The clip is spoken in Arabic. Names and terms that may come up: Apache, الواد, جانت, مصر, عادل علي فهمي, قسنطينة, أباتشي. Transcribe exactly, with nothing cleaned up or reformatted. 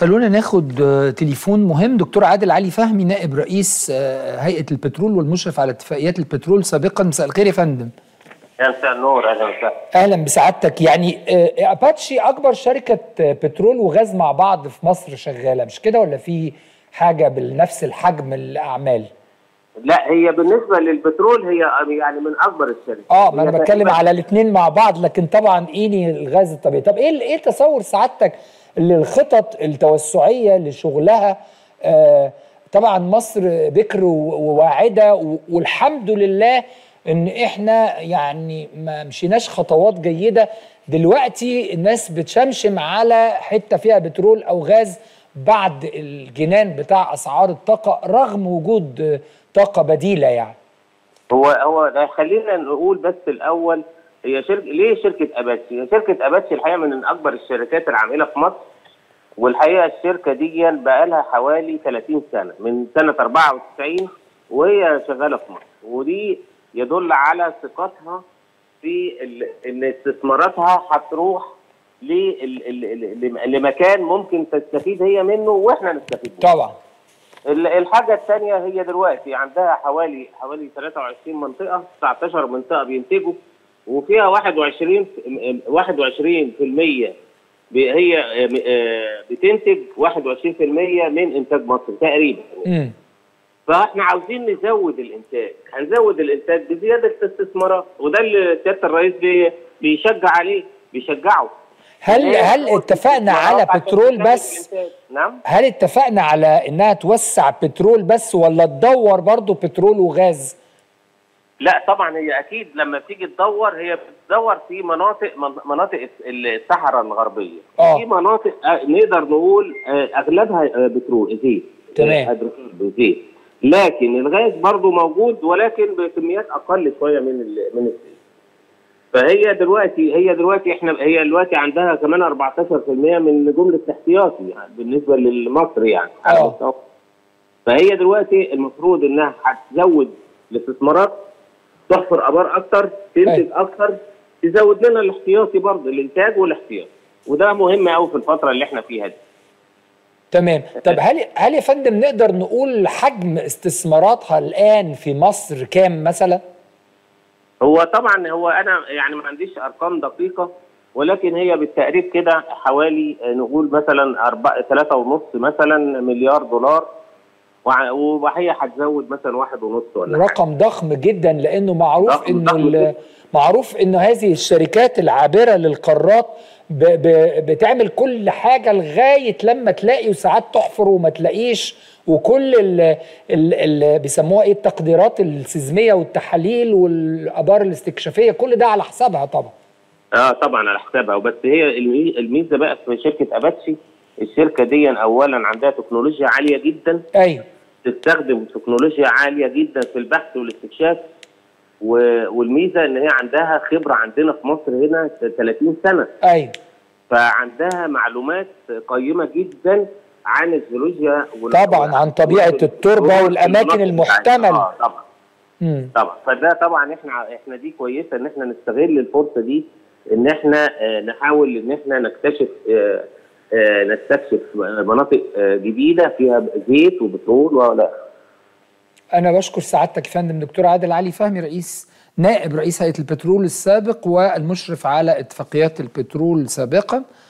خلونا ناخد تليفون مهم. دكتور عادل علي فهمي نائب رئيس هيئة البترول والمشرف على اتفاقيات البترول سابقا. مساء الخير يا فندم. يا مساء النور. اهلا وسهلا. اهلا بسعادتك. يعني اباتشي اكبر شركة بترول وغاز مع بعض في مصر شغالة، مش كده، ولا في حاجة بنفس الحجم الاعمال؟ لا، هي بالنسبة للبترول هي يعني من أكبر الشركات. اه ما أنا بتكلم على الاثنين مع بعض، لكن طبعا إيه الغاز الطبيعي. طب إيه إيه تصور سعادتك للخطط التوسعية لشغلها؟ آه طبعا مصر بكر وواعدة، والحمد لله إن إحنا يعني ما مشيناش خطوات جيدة. دلوقتي الناس بتشمشم على حتة فيها بترول أو غاز بعد الجنان بتاع أسعار الطاقة، رغم وجود طاقة بديلة. يعني هو هو خلينا نقول بس الأول، هي شركة ليه شركة أباتشي؟ هي شركة أباتشي الحقيقة من أكبر الشركات العاملة في مصر، والحقيقة الشركة دي بقى لها حوالي ثلاثين سنة، من سنة أربعة وتسعين وهي شغالة في مصر، ودي يدل على ثقتها في إن استثماراتها هتروح لمكان ممكن تستفيد هي منه وإحنا نستفيد منه. طبعا. الحاجة الثانية، هي دلوقتي عندها حوالي حوالي ثلاثة وعشرين منطقة، تسعة عشر منطقة بينتجوا، وفيها واحد وعشرين في المية هي بتنتج، واحد وعشرين في المية من إنتاج مصر تقريبا. امم فإحنا عاوزين نزود الإنتاج، هنزود الإنتاج بزيادة الاستثمارات، وده اللي سيادة الرئيس بيشجع عليه بيشجعه. هل هل اتفقنا على بترول بس؟ نعم. هل اتفقنا على انها توسع بترول بس، ولا تدور برضه بترول وغاز؟ لا طبعا، هي اكيد لما تيجي تدور هي بتدور في مناطق مناطق الصحراء الغربيه، أوه. في مناطق نقدر نقول اغلبها بترول زيت. تمام. زيت، لكن الغاز برضه موجود ولكن بكميات اقل شويه من من الزيت. فهي دلوقتي هي دلوقتي احنا هي دلوقتي عندها كمان أربعة عشر في المية من جمله احتياطي يعني بالنسبه لمصر يعني. اه فهي دلوقتي المفروض انها هتزود الاستثمارات، تحفر ابار اكتر، تنتج اكتر، تزود لنا الاحتياطي برضه، الانتاج والاحتياط، وده مهم قوي في الفتره اللي احنا فيها دي. تمام. طب هل هل يا فندم نقدر نقول حجم استثماراتها الان في مصر كام مثلا؟ هو طبعا هو انا يعني ما عنديش ارقام دقيقه، ولكن هي بالتقريب كده حوالي نقول مثلا أربعة ثلاثة ونص مثلا مليار دولار، وهي هتزود مثلا واحد ونص ولا حاجه. رقم ضخم جدا، لانه معروف انه معروف انه هذه الشركات العابره للقارات بتعمل كل حاجه لغايه لما تلاقي، وساعات تحفر وما تلاقيش، وكل اللي بيسموها ايه التقديرات السيزميه والتحاليل والابار الاستكشافيه، كل ده على حسابها طبعا. اه طبعا على حسابها. وبس هي الميزه بقى في شركه أباتشي، الشركه دي اولا عندها تكنولوجيا عاليه جدا. ايوه. تستخدم تكنولوجيا عاليه جدا في البحث والاستكشاف، والميزه ان هي عندها خبره عندنا في مصر هنا ثلاثين سنه. ايوه. فعندها معلومات قيمه جدا عن الجيولوجيا طبعا، عن طبيعه التربه والاماكن المحتمله. اه طبعا. امم طبعا. فده طبعا احنا احنا دي كويسه ان احنا نستغل الفرصه دي، ان احنا اه نحاول ان احنا نكتشف اه اه نستكشف مناطق اه جديده فيها زيت وبترول ولا. انا بشكر سعادتك يا فندم دكتور عادل علي فهمي، رئيس نائب رئيس هيئه البترول السابق والمشرف على اتفاقيات البترول سابقا.